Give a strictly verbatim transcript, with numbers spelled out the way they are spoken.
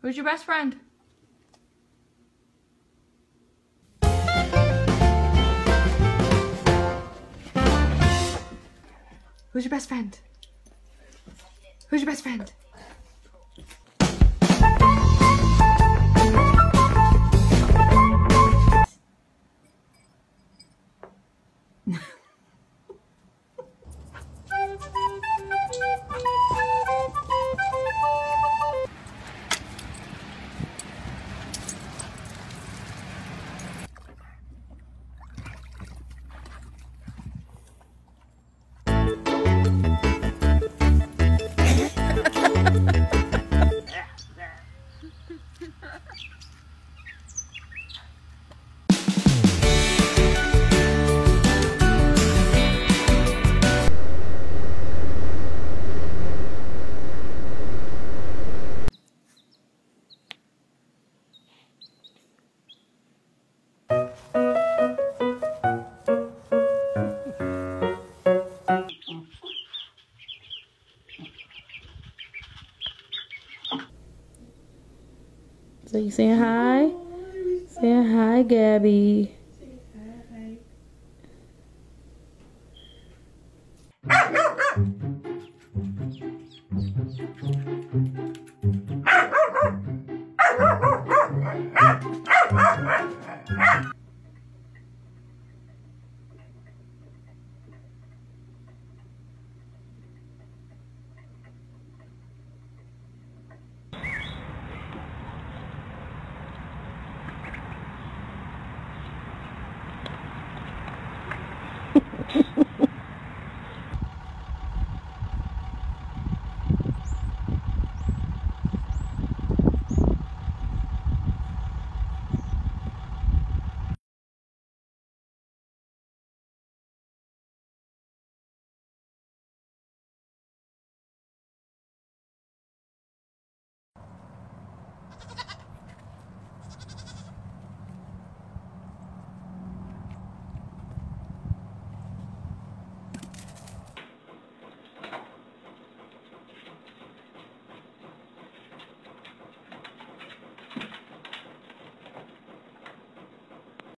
Who's your best friend? Who's your best friend? Who's your best friend? So you saying hi? Saying hi, Gabby.